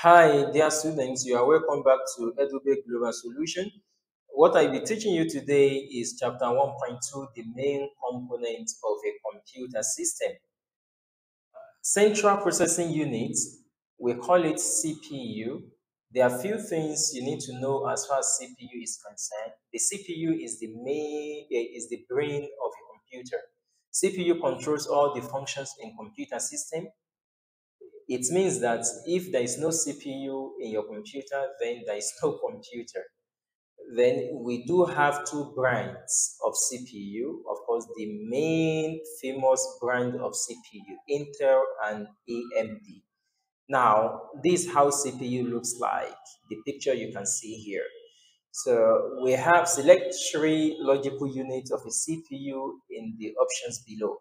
Hi, dear students. You are welcome back to Edubbey Global Solution. What I'll be teaching you today is Chapter 1.2, the main component of a computer system. Central Processing Unit, we call it CPU. There are a few things you need to know as far as CPU is concerned. The CPU is the brain of a computer. CPU controls all the functions in computer system. It means that if there is no CPU in your computer, then there is no computer. Then we do have two brands of CPU. Of course, the main famous brand of CPU, Intel and AMD. Now, this is how CPU looks like, the picture you can see here. So we have select three logical units of a CPU in the options below.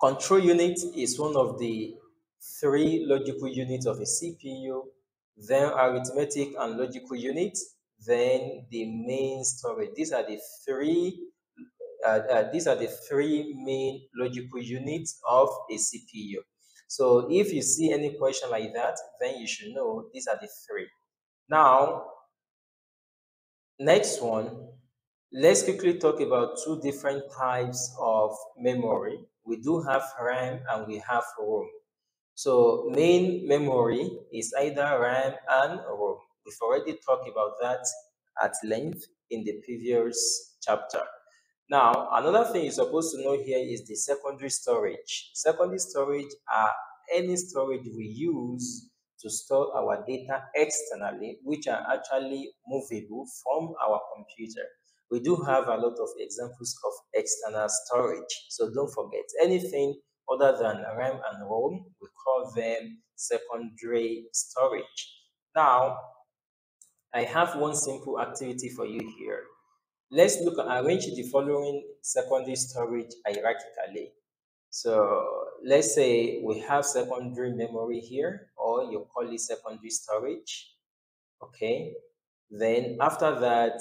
Control unit is one of the three logical units of a CPU, then arithmetic and logical units, then the main storage. These are the three main logical units of a CPU. So if you see any question like that, then you should know these are the three. Now, next one, let's quickly talk about two different types of memory. We do have RAM and we have ROM. So main memory is either RAM and ROM. We've already talked about that at length in the previous chapter. Now, another thing you're supposed to know here is the secondary storage. Secondary storage are any storage we use to store our data externally, which are actually movable from our computer. We do have a lot of examples of external storage, so don't forget anything other than RAM and ROM, we call them secondary storage. Now, I have one simple activity for you here. Let's look at arrange the following secondary storage hierarchically. So let's say we have secondary memory here, or you call it secondary storage. Okay, then after that,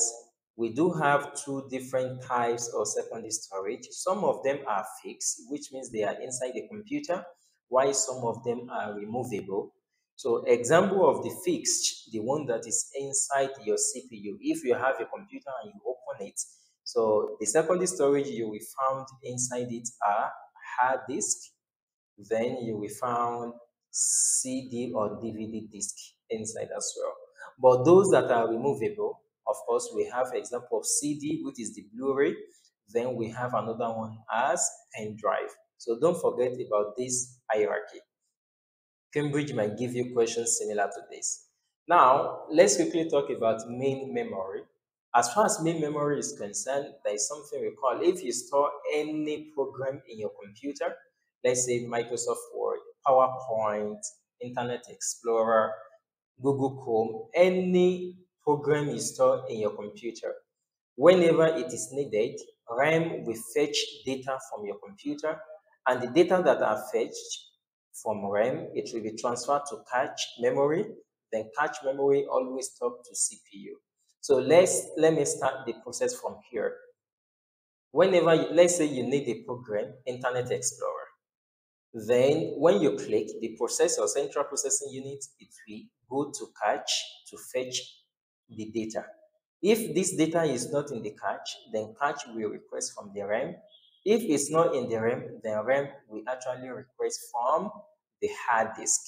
we do have two different types of secondary storage. Some of them are fixed, which means they are inside the computer, while some of them are removable. So example of the fixed, the one that is inside your CPU. If you have a computer and you open it, so the secondary storage you will find inside it are hard disk, then you will find CD or DVD disk inside as well. But those that are removable, of course, we have example of CD, which is the Blu-ray. Then we have another one as pen drive. So don't forget about this hierarchy. Cambridge might give you questions similar to this. Now, let's quickly talk about main memory. As far as main memory is concerned, there is something we call, if you store any program in your computer, let's say Microsoft Word, PowerPoint, Internet Explorer, Google Chrome, any program is stored in your computer. Whenever it is needed, RAM will fetch data from your computer, and the data that are fetched from RAM, it will be transferred to cache memory, then cache memory always talks to CPU. So let me start the process from here. Whenever, let's say you need a program, Internet Explorer, then when you click the processor, central processing unit, it will go to cache to fetch the data. If this data is not in the cache, then cache will request from the RAM. If it's not in the RAM, then RAM will actually request from the hard disk.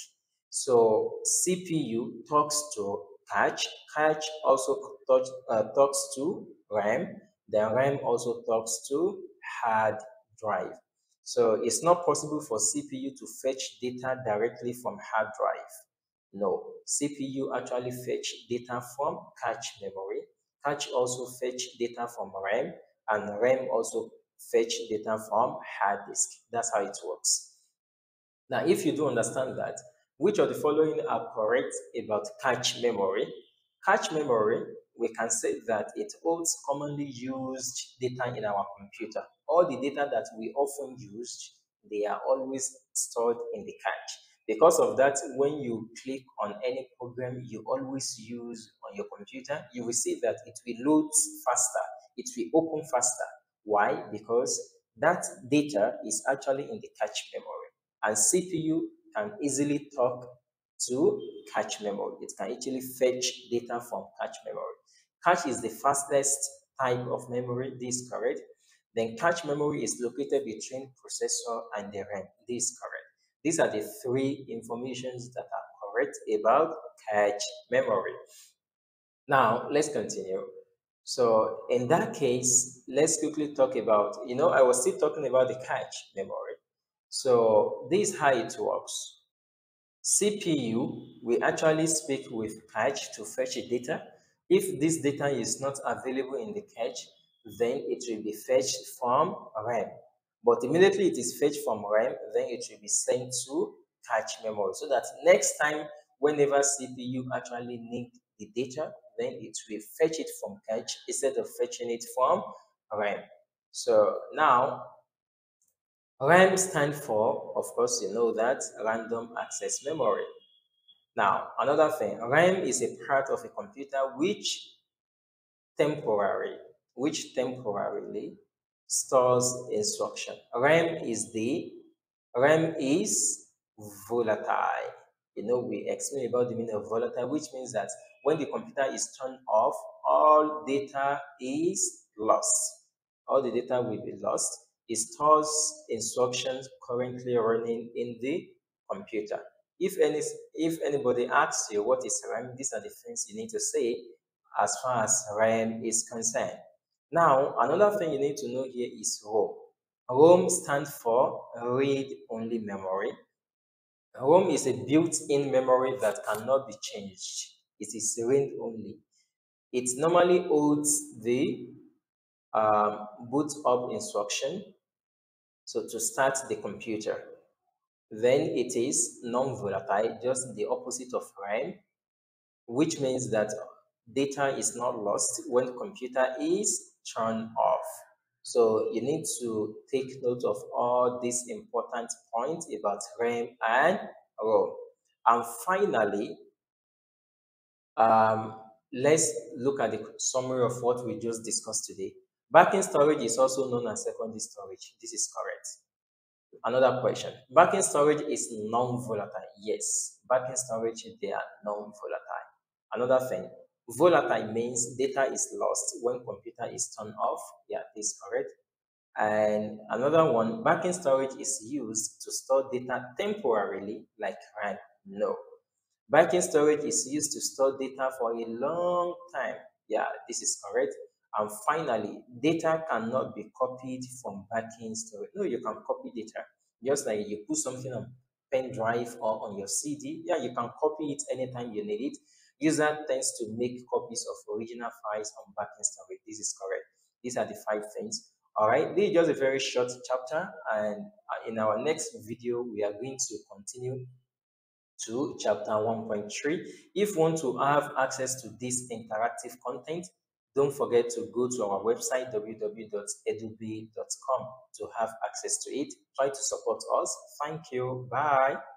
So CPU talks to cache, cache also talks to RAM, then RAM also talks to hard drive. So it's not possible for CPU to fetch data directly from hard drive. No, CPU actually fetch data from cache memory. Cache also fetch data from RAM, and RAM also fetch data from hard disk. That's how it works. Now, if you do understand that, which of the following are correct about cache memory? Cache memory, we can say that it holds commonly used data in our computer. All the data that we often use, they are always stored in the cache. Because of that, when you click on any program you always use on your computer, you will see that it will load faster, it will open faster. Why? Because that data is actually in the cache memory, and CPU can easily talk to cache memory. It can actually fetch data from cache memory. Cache is the fastest type of memory. This is correct. Then cache memory is located between processor and the RAM. This is correct. These are the three informations that are correct about cache memory. Now, let's continue. So in that case, let's quickly talk about, I was still talking about the cache memory. So this is how it works. CPU will actually speak with cache to fetch data. If this data is not available in the cache, then it will be fetched from RAM. But immediately it is fetched from RAM, then it will be sent to cache memory. So that next time, whenever CPU actually needs the data, then it will fetch it from cache instead of fetching it from RAM. So now, RAM stands for, of course, that random access memory. Now, another thing, RAM is a part of a computer which temporarily stores instruction. RAM is volatile. We explain about the meaning of volatile, which means that when the computer is turned off, all data is lost. All the data will be lost. It stores instructions currently running in the computer. If anybody asks you what is RAM, these are the things you need to say as far as RAM is concerned. Now, another thing you need to know here is ROM. ROM stands for read-only memory. ROM is a built-in memory that cannot be changed. It is read-only. It normally holds the boot-up instruction, so to start the computer. Then it is non-volatile, just the opposite of RAM, which means that data is not lost when computer is turned off. So you need to take note of all these important points about RAM and ROM. And finally, let's look at the summary of what we just discussed today. Backend storage is also known as secondary storage. This is correct. Another question. Backend storage is non-volatile. Yes, backend storage, they are non-volatile. Another thing. Volatile means data is lost when computer is turned off. Yeah, this is correct. And another one, backend storage is used to store data temporarily, like RAM. No. Backend storage is used to store data for a long time. Yeah, this is correct. And finally, data cannot be copied from backend storage. No, you can copy data. Just like you put something on pen drive or on your CD. Yeah, you can copy it anytime you need it. User tends to make copies of original files on backend storage. This is correct. These are the 5 things. All right, this is just a very short chapter, and in our next video, we are going to continue to chapter 1.3. If you want to have access to this interactive content, don't forget to go to our website, www.edubbey.com, to have access to it. Try to support us. Thank you. Bye.